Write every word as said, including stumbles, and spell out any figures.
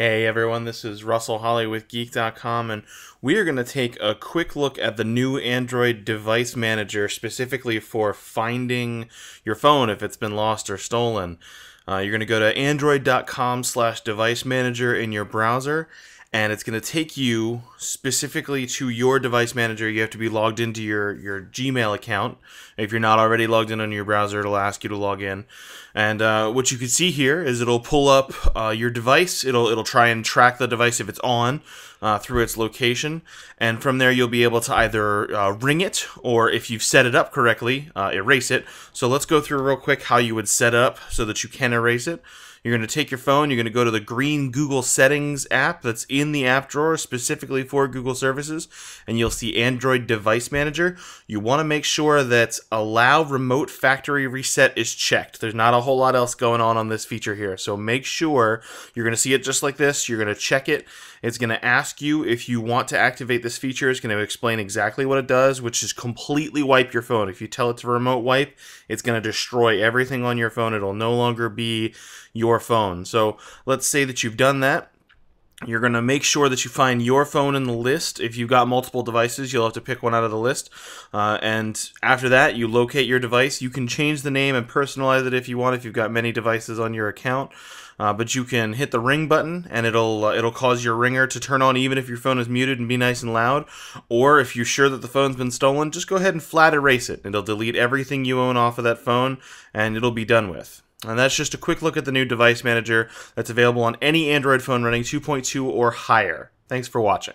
Hey everyone, this is Russell Holly with Geek dot com, and we are going to take a quick look at the new Android Device Manager, specifically for finding your phone if it's been lost or stolen. Uh, you're going to go to Android.com slash Device Manager in your browser, and it's going to take you specifically to your Device Manager. You have to be logged into your, your Gmail account. If you're not already logged in on your browser, it'll ask you to log in. And uh, what you can see here is it'll pull up uh, your device. It'll, it'll try and track the device if it's on uh, through its location. And from there, you'll be able to either uh, ring it or, if you've set it up correctly, uh, erase it. So let's go through real quick how you would set it up so that you can erase it. You're going to take your phone. You're going to go to the green Google settings app that's in the app drawer specifically for Google services, and you'll see Android Device Manager. You want to make sure that allow remote factory reset is checked. There's not a whole lot else going on on this feature here, so make sure you're going to see it just like this. You're going to check it. It's going to ask you if you want to activate this feature. It's going to explain exactly what it does, which is completely wipe your phone. If you tell it to remote wipe, it's going to destroy everything on your phone. It'll no longer be your phone. So let's say that you've done that. You're going to make sure that you find your phone in the list. If you've got multiple devices, you'll have to pick one out of the list. Uh, and after that, you locate your device. You can change the name and personalize it if you want, if you've got many devices on your account. Uh, but you can hit the ring button, and it'll uh, it'll cause your ringer to turn on even if your phone is muted, and be nice and loud. Or if you're sure that the phone's been stolen, just go ahead and flat erase it. It'll delete everything you own off of that phone, and it'll be done with. And that's just a quick look at the new Device Manager that's available on any Android phone running two point two or higher. Thanks for watching.